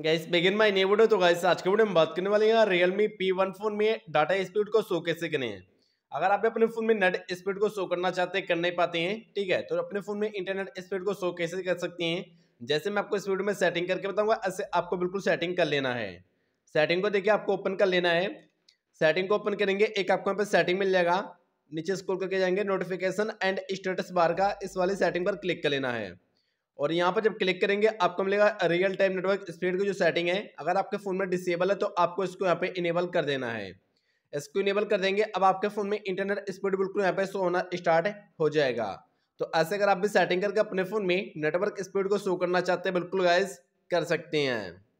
Guys begin my new video. तो guys आज के वीडियो में बात करने वाले हैं Realme P1 फोन में डाटा स्पीड को शो कैसे करें। अगर आप अपने फोन में नेट स्पीड को शो करना चाहते हैं, कर नहीं पाते हैं, ठीक है, तो अपने फोन में इंटरनेट स्पीड को शो कैसे कर सकते हैं, जैसे मैं आपको इस वीडियो में सेटिंग करके बताऊंगा। ऐसे आपको बिल्कुल सेटिंग कर लेना है। सेटिंग को देखिए, आपको ओपन कर लेना है। सेटिंग को ओपन करेंगे, एक आपको यहाँ पे सेटिंग मिल जाएगा। नीचे स्क्रॉल करके जाएंगे, नोटिफिकेशन एंड स्टेटस बार का इस वाली सेटिंग पर क्लिक कर लेना है। और यहाँ पर जब क्लिक करेंगे आपको मिलेगा रियल टाइम नेटवर्क स्पीड की जो सेटिंग है। अगर आपके फ़ोन में डिसेबल है तो आपको इसको यहाँ पे इनेबल कर देना है। इसको इनेबल कर देंगे, अब आपके फ़ोन में इंटरनेट स्पीड बिल्कुल यहाँ पे शो होना स्टार्ट हो जाएगा। तो ऐसे अगर आप भी सेटिंग करके अपने फ़ोन में नेटवर्क स्पीड को शो करना चाहते हैं, बिल्कुल गाइस कर सकते हैं।